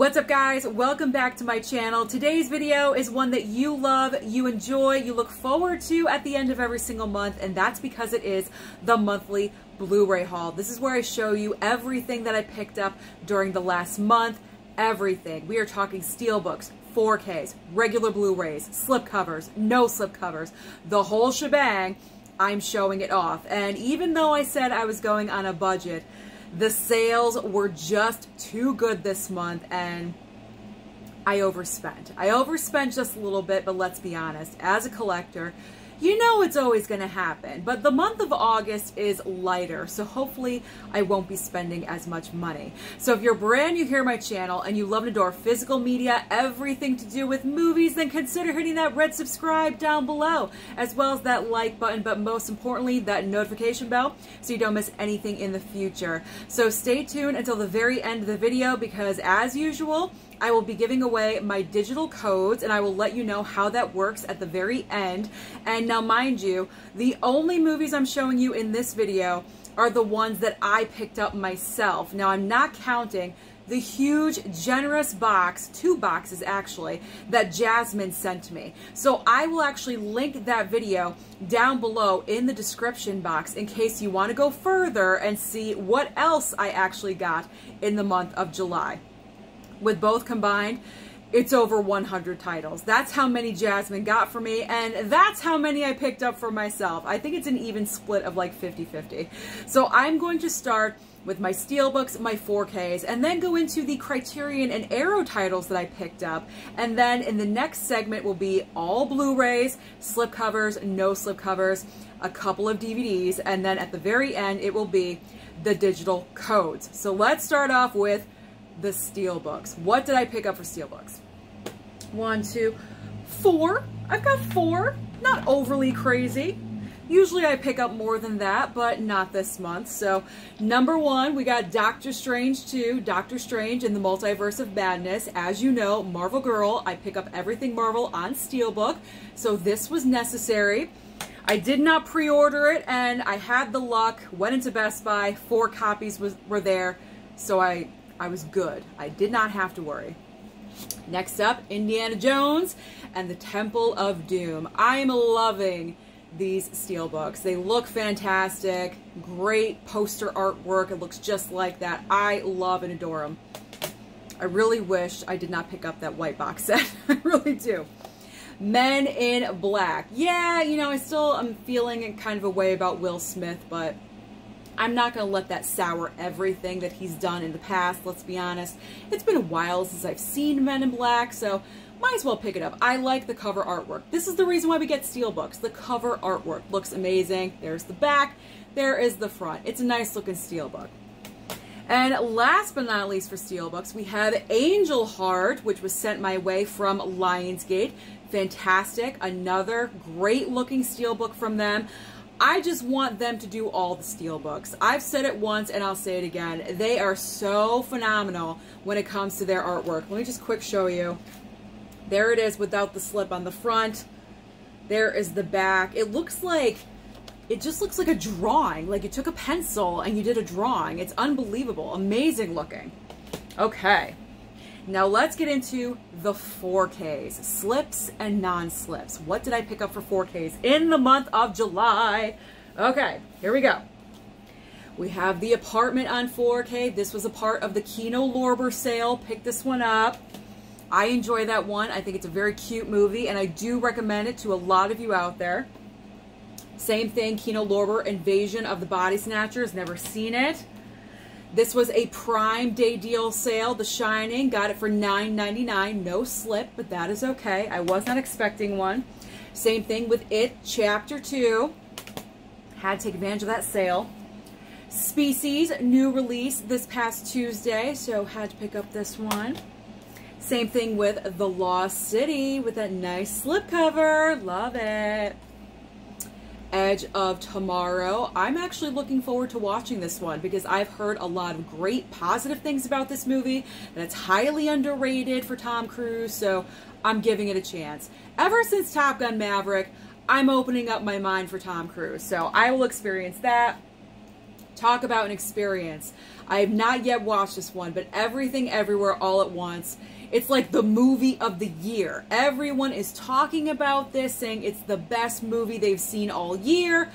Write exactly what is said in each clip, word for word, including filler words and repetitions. What's up, guys? Welcome back to my channel. Today's video is one that you love, you enjoy, you look forward to at the end of every single month, and that's because it is the monthly Blu-ray haul. This is where I show you everything that I picked up during the last month. Everything. We are talking steelbooks, four Ks, regular Blu-rays, slipcovers, no slipcovers, the whole shebang. I'm showing it off. And even though I said I was going on a budget, the sales were just too good this month, and I overspent. I overspent just a little bit, but let's be honest, as a collector, you know it's always going to happen. But the month of August is lighter, so hopefully I won't be spending as much money. So if you're brand new here to my channel and you love and adore physical media, everything to do with movies, then consider hitting that red subscribe down below, as well as that like button, but most importantly, that notification bell, so you don't miss anything in the future. So stay tuned until the very end of the video, because as usual, I will be giving away my digital codes, and I will let you know how that works at the very end. And now, mind you, the only movies I'm showing you in this video are the ones that I picked up myself. Now, I'm not counting the huge, generous box, two boxes actually, that Jasmine sent me. So I will actually link that video down below in the description box in case you want to go further and see what else I actually got in the month of July. With both combined, it's over one hundred titles. That's how many Jasmine got for me, and that's how many I picked up for myself. I think it's an even split of like fifty fifty. So I'm going to start with my steelbooks, my four Ks, and then go into the Criterion and Arrow titles that I picked up. And then in the next segment will be all Blu-rays, slipcovers, no slipcovers, a couple of D V Ds, and then at the very end it will be the digital codes. So let's start off with the steelbooks. What did I pick up for steelbooks? One, two, four. I've got four. Not overly crazy. Usually I pick up more than that, but not this month. So number one, we got Doctor Strange two, Doctor Strange in the Multiverse of Madness. As you know, Marvel Girl, I pick up everything Marvel on steelbook, so this was necessary. I did not pre-order it, and I had the luck, went into Best Buy, four copies was, were there, so I... I was good. I did not have to worry. Next up, Indiana Jones and the Temple of Doom. I'm loving these steelbooks. They look fantastic. Great poster artwork. It looks just like that. I love and adore them. I really wish I did not pick up that white box set. I really do. Men in Black. Yeah, you know, I still am feeling kind of a way about Will Smith, but I'm not going to let that sour everything that he's done in the past, let's be honest. It's been a while since I've seen Men in Black, so might as well pick it up. I like the cover artwork. This is the reason why we get steelbooks. The cover artwork looks amazing. There's the back. There is the front. It's a nice looking steelbook. And last but not least for steelbooks, we have Angel Heart, which was sent my way from Lionsgate. Fantastic. Another great looking steelbook from them. I just want them to do all the steelbooks. I've said it once and I'll say it again. They are so phenomenal when it comes to their artwork. Let me just quick show you. There it is without the slip on the front. There is the back. It looks like, it just looks like a drawing. Like you took a pencil and you did a drawing. It's unbelievable, amazing looking. Okay, now let's get into the four Ks, slips and non-slips. What did I pick up for four Ks in the month of July? Okay, here we go. We have The Apartment on four K. This was a part of the Kino Lorber sale. Pick this one up. I enjoy that one. I think it's a very cute movie, and I do recommend it to a lot of you out there. Same thing, Kino Lorber, Invasion of the Body Snatchers. Never seen it. This was a Prime Day deal sale, The Shining. Got it for nine ninety-nine. No slip, but that is okay. I was not expecting one. Same thing with It Chapter Two. Had to take advantage of that sale. Species, new release this past Tuesday, so had to pick up this one. Same thing with The Lost City with that nice slipcover. Love it. Edge of Tomorrow. I'm actually looking forward to watching this one because I've heard a lot of great positive things about this movie, that it's highly underrated for Tom Cruise, so I'm giving it a chance. Ever since Top Gun Maverick, I'm opening up my mind for Tom Cruise, so I will experience that. Talk about an experience. I have not yet watched this one, but Everything Everywhere All at Once. It's like the movie of the year. Everyone is talking about this, saying it's the best movie they've seen all year.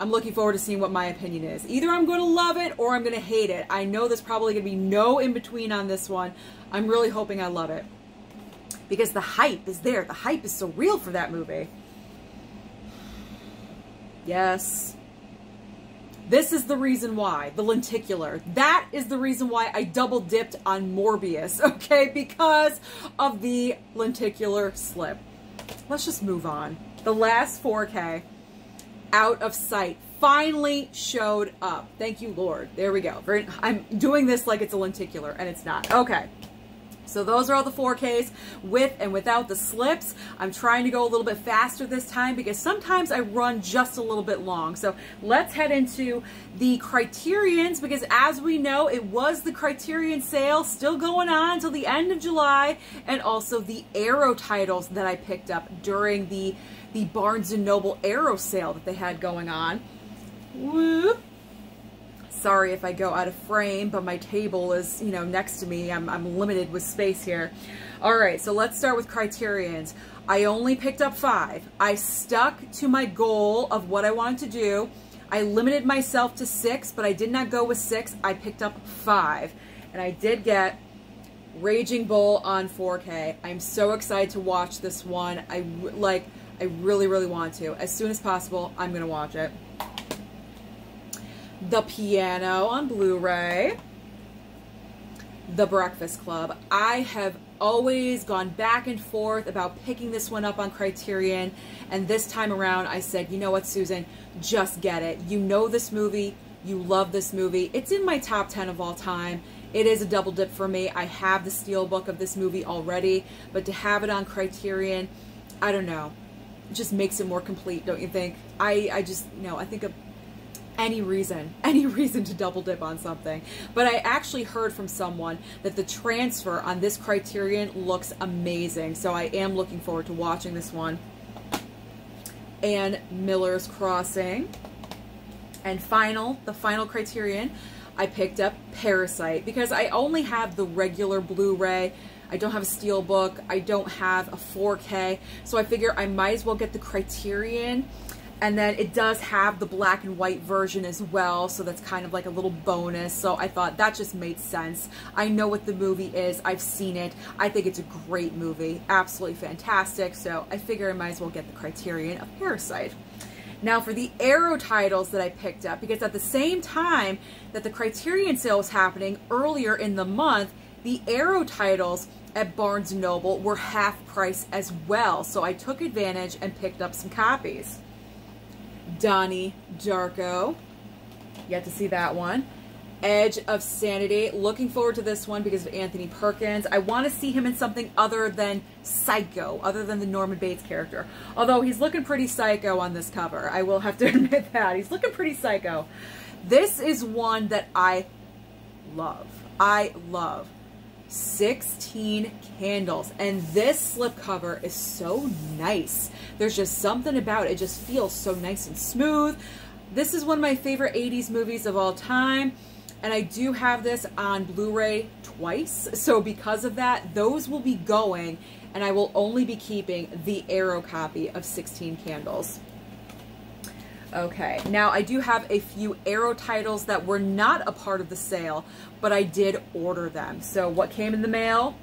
I'm looking forward to seeing what my opinion is. Either I'm going to love it or I'm going to hate it. I know there's probably going to be no in-between on this one. I'm really hoping I love it, because the hype is there. The hype is so real for that movie. Yes. This is the reason why, the lenticular. That is the reason why I double dipped on Morbius, okay? Because of the lenticular slip. Let's just move on. The last four K, Out of Sight, finally showed up. Thank you, Lord. There we go. I'm doing this like it's a lenticular, and it's not. Okay. So those are all the four Ks with and without the slips. I'm trying to go a little bit faster this time because sometimes I run just a little bit long. So let's head into the Criterions, because as we know, it was the Criterion sale still going on until the end of July, and also the Arrow titles that I picked up during the, the Barnes and Noble Arrow sale that they had going on. Whoop. Sorry if I go out of frame, but my table is, you know, next to me. I'm, I'm limited with space here. All right, so let's start with Criterions. I only picked up five. I stuck to my goal of what I wanted to do. I limited myself to six, but I did not go with six. I picked up five, and I did get Raging Bull on four K. I'm so excited to watch this one. I, like, I really, really want to. As soon as possible, I'm going to watch it. The Piano on Blu-ray, The Breakfast Club. I have always gone back and forth about picking this one up on Criterion, and this time around I said, you know what, Susan, just get it. You know this movie, you love this movie. It's in my top ten of all time. It is a double dip for me. I have the steelbook of this movie already, but to have it on Criterion, I don't know, it just makes it more complete, don't you think? I, I just, no, I think a any reason, any reason to double dip on something. But I actually heard from someone that the transfer on this Criterion looks amazing, so I am looking forward to watching this one. And Miller's Crossing. And final, the final Criterion, I picked up Parasite, because I only have the regular Blu-ray. I don't have a steelbook. I don't have a four K, so I figure I might as well get the Criterion. And then it does have the black and white version as well, so that's kind of like a little bonus. So I thought that just made sense. I know what the movie is. I've seen it. I think it's a great movie. Absolutely fantastic. So I figure I might as well get the Criterion of Parasite. Now for the Arrow titles that I picked up, because at the same time that the Criterion sale was happening earlier in the month, the Arrow titles at Barnes and Noble were half price as well. So I took advantage and picked up some copies. Donnie Darko, yet to see that one. Edge of Sanity, looking forward to this one because of Anthony Perkins. I want to see him in something other than Psycho, other than the Norman Bates character. Although he's looking pretty psycho on this cover, I will have to admit that. He's looking pretty psycho. This is one that I love. I love sixteen Candles, and this slipcover is so nice. There's just something about it. It just feels so nice and smooth. This is one of my favorite eighties movies of all time, and I do have this on Blu-ray twice, so because of that, those will be going, and I will only be keeping the Arrow copy of sixteen Candles. Okay, now I do have a few Arrow titles that were not a part of the sale, but I did order them. So what came in the mail?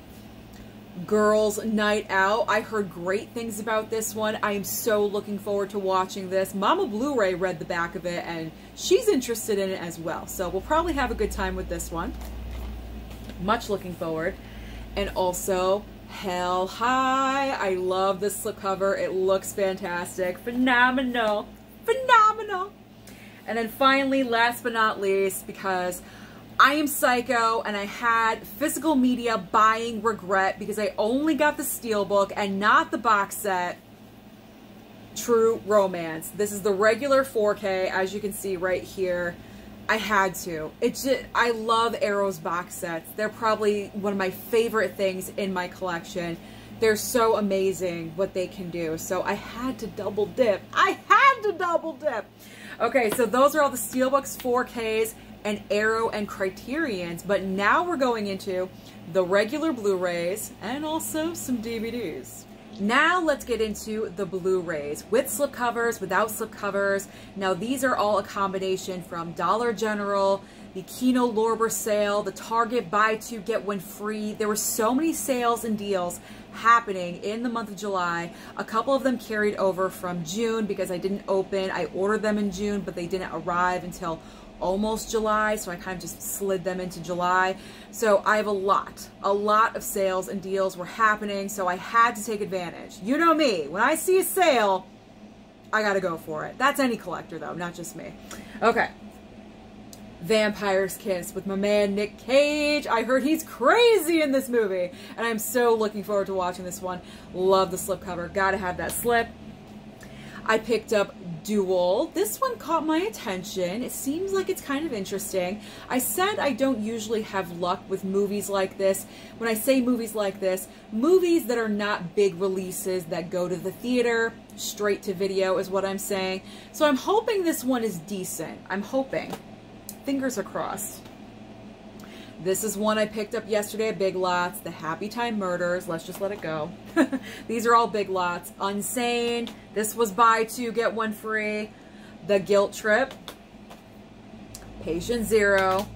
Girls Night Out. I heard great things about this one. I am so looking forward to watching this. Mama Blu-ray read the back of it, and she's interested in it as well. So we'll probably have a good time with this one. Much looking forward. And also Hell High. I love this slipcover. It looks fantastic. Phenomenal. Phenomenal. And then finally, last but not least, because I am psycho and I had physical media buying regret because I only got the steelbook and not the box set, True Romance. This is the regular four K, as you can see right here. I had to. It just, I love Arrow's box sets. They're probably one of my favorite things in my collection. They're so amazing what they can do. So I had to double dip. I had had to double dip. Okay, so those are all the Steelbooks, four Ks, and Arrow and Criterions, but now we're going into the regular Blu-rays and also some D V Ds. Now let's get into the Blu-rays, with slipcovers, without slipcovers. Now these are all a combination from Dollar General, the Kino Lorber sale, the Target buy two, get one free. There were so many sales and deals happening in the month of July. A couple of them carried over from June because I didn't open. I ordered them in June, but they didn't arrive until almost July, so I kind of just slid them into July. So I have a lot, a lot of sales and deals were happening, so I had to take advantage. You know me, when I see a sale, I gotta go for it. That's any collector though, not just me. Okay. Vampire's Kiss with my man Nick Cage. I heard he's crazy in this movie, and I'm so looking forward to watching this one. Love the slipcover, gotta have that slip. I picked up Duel. This one caught my attention. It seems like it's kind of interesting. I said I don't usually have luck with movies like this. When I say movies like this, movies that are not big releases that go to the theater, straight to video is what I'm saying. So I'm hoping this one is decent. I'm hoping. Fingers are crossed. This is one I picked up yesterday at Big Lots, The Happy Time Murders. Let's just let it go. These are all Big Lots. Unsane. This was buy two, get one free. The Guilt Trip. Patient Zero.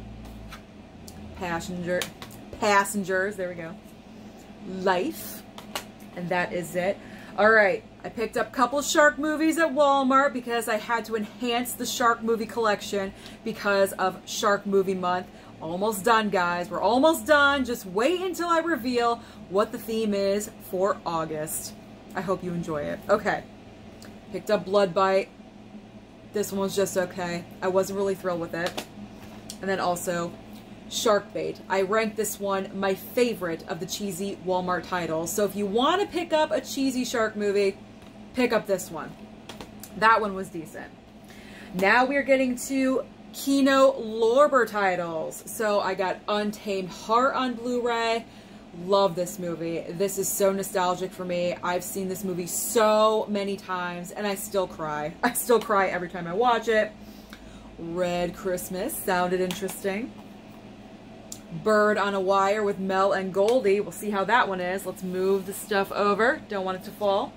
Passenger, Passengers. There we go. Life. And that is it. All right. I picked up a couple shark movies at Walmart because I had to enhance the shark movie collection because of Shark Movie Month. Almost done, guys. We're almost done. Just wait until I reveal what the theme is for August. I hope you enjoy it. Okay. Picked up Blood Bite. This one was just okay. I wasn't really thrilled with it. And then also Shark Bait. I ranked this one my favorite of the cheesy Walmart titles. So if you want to pick up a cheesy shark movie, pick up this one. That one was decent. Now we're getting to Kino Lorber titles. So I got Untamed Heart on Blu-ray. Love this movie. This is so nostalgic for me. I've seen this movie so many times and I still cry. I still cry every time I watch it. Red Christmas sounded interesting. Bird on a Wire with Mel and Goldie. We'll see how that one is. Let's move the stuff over. Don't want it to fall.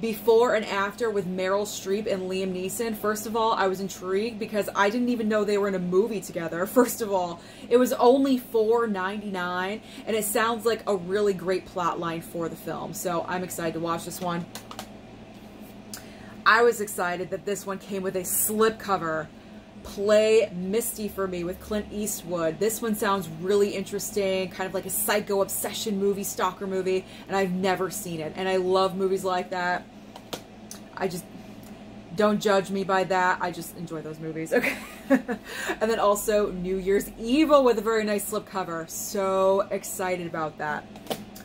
Before and After with Meryl Streep and Liam Neeson. First of all, I was intrigued because I didn't even know they were in a movie together, first of all. It was only four ninety-nine, and it sounds like a really great plot line for the film, so I'm excited to watch this one. I was excited that this one came with a slipcover. Play Misty for Me with Clint Eastwood. This one sounds really interesting, kind of like a psycho obsession movie, stalker movie, and I've never seen it. And I love movies like that. I just, don't judge me by that. I just enjoy those movies. Okay. And then also New Year's Evil with a very nice slipcover. So excited about that.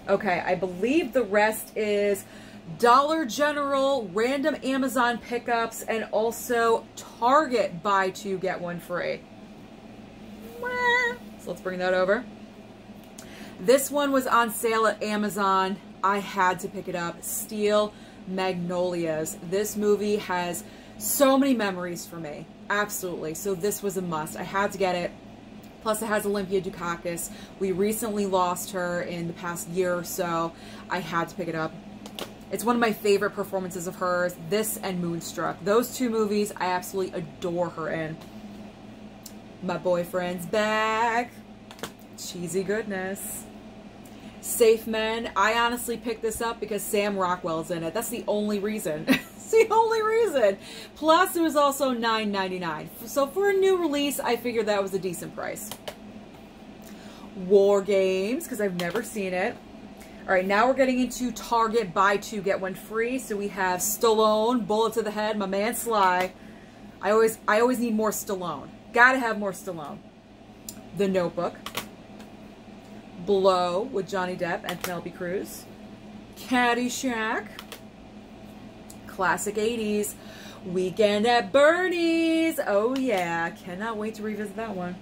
Okay, I believe the rest is Dollar General, random Amazon pickups, and also Target buy two, get one free. So let's bring that over. This one was on sale at Amazon. I had to pick it up. Steel Magnolias. This movie has so many memories for me. Absolutely. So this was a must. I had to get it. Plus it has Olympia Dukakis. We recently lost her in the past year or so. I had to pick it up. It's one of my favorite performances of hers, this and Moonstruck. Those two movies I absolutely adore her in. My Boyfriend's Back. Cheesy goodness. Safe Men. I honestly picked this up because Sam Rockwell's in it. That's the only reason. It's the only reason. Plus, it was also nine ninety-nine. So for a new release, I figured that was a decent price. War Games, because I've never seen it. All right, now we're getting into Target buy two, get one free. So we have Stallone, Bullet to the Head, my man Sly. I always, I always need more Stallone. Gotta have more Stallone. The Notebook. Blow with Johnny Depp and Penelope Cruz. Caddyshack. Classic eighties. Weekend at Bernie's. Oh yeah, cannot wait to revisit that one.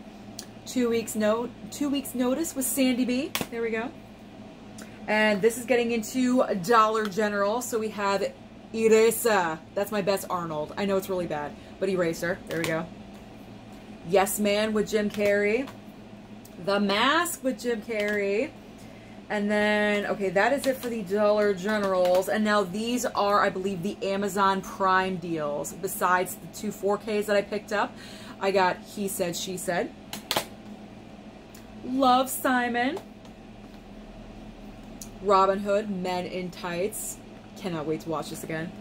Two weeks no, two weeks notice with Sandy B. There we go. And this is getting into Dollar General. So we have Eraser. That's my best Arnold. I know it's really bad, but Eraser. There we go. Yes Man with Jim Carrey. The Mask with Jim Carrey. And then, okay, that is it for the Dollar Generals. And now these are, I believe, the Amazon Prime deals. Besides the two four Ks that I picked up, I got He Said, She Said, Love, Simon, Robin Hood, Men in Tights. Cannot wait to watch this again.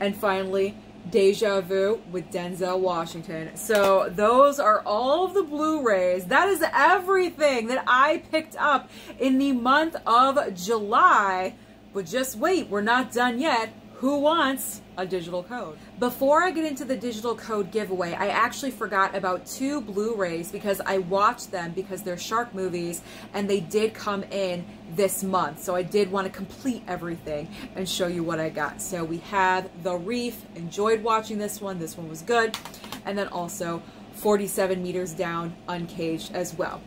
And finally, Deja Vu with Denzel Washington. So those are all of the Blu-rays. That is everything that I picked up in the month of July. But just wait, we're not done yet. Who wants a digital code? Before I get into the digital code giveaway, I actually forgot about two Blu-rays because I watched them because they're shark movies and they did come in this month. So I did want to complete everything and show you what I got. So we have The Reef. Enjoyed watching this one. This one was good. And then also forty-seven meters down, Uncaged as well.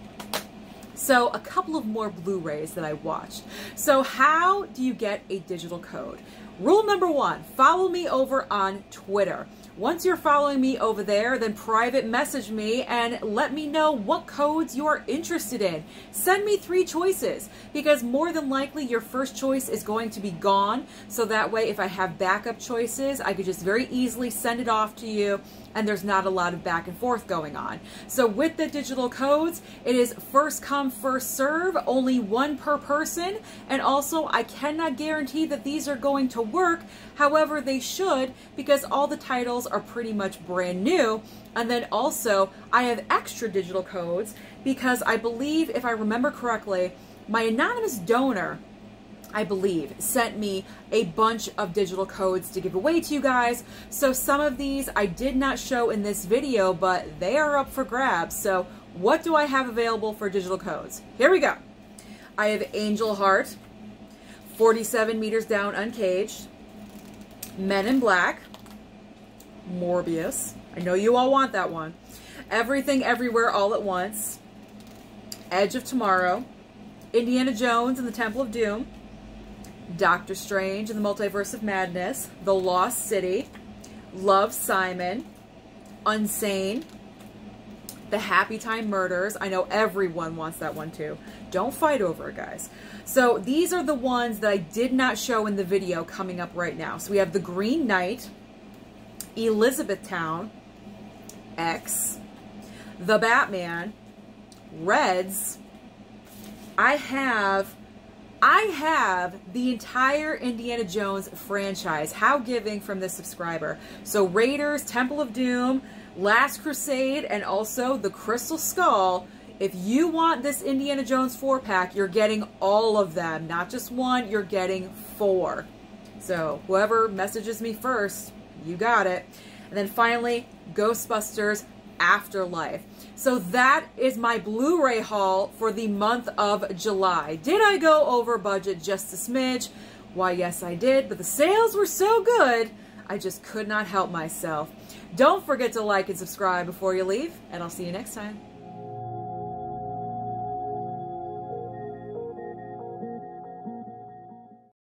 So a couple of more Blu-rays that I watched. So how do you get a digital code? Rule number one, follow me over on Twitter. Once you're following me over there, then private message me and let me know what codes you're interested in. Send me three choices because more than likely your first choice is going to be gone. So that way, if I have backup choices, I could just very easily send it off to you and there's not a lot of back and forth going on. So with the digital codes, it is first come, first serve, only one per person. And also I cannot guarantee that these are going to work. However, they should because all the titles are pretty much brand new. And then also I have extra digital codes because I believe, if I remember correctly, my anonymous donor, I believe, sent me a bunch of digital codes to give away to you guys. So some of these I did not show in this video, but they are up for grabs. So what do I have available for digital codes? Here we go. I have Angel Heart, forty-seven meters down, Uncaged, Men in Black, Morbius. I know you all want that one. Everything Everywhere All at Once, Edge of Tomorrow, Indiana Jones and the Temple of Doom, Doctor Strange and the Multiverse of Madness, The Lost City, Love, Simon, Unsane, The Happy Time Murders. I know everyone wants that one too. Don't fight over it, guys. So these are the ones that I did not show in the video coming up right now. So we have The Green Knight, Elizabethtown, X, The Batman, Reds. I have... I have the entire Indiana Jones franchise. How giving from this subscriber. So Raiders, Temple of Doom, Last Crusade, and also The Crystal Skull. If you want this Indiana Jones four pack, you're getting all of them. Not just one, you're getting four. So whoever messages me first, you got it. And then finally, Ghostbusters Afterlife. So that is my Blu-ray haul for the month of July. Did I go over budget just a smidge? Why, yes, I did, but the sales were so good, I just could not help myself. Don't forget to like and subscribe before you leave, and I'll see you next time.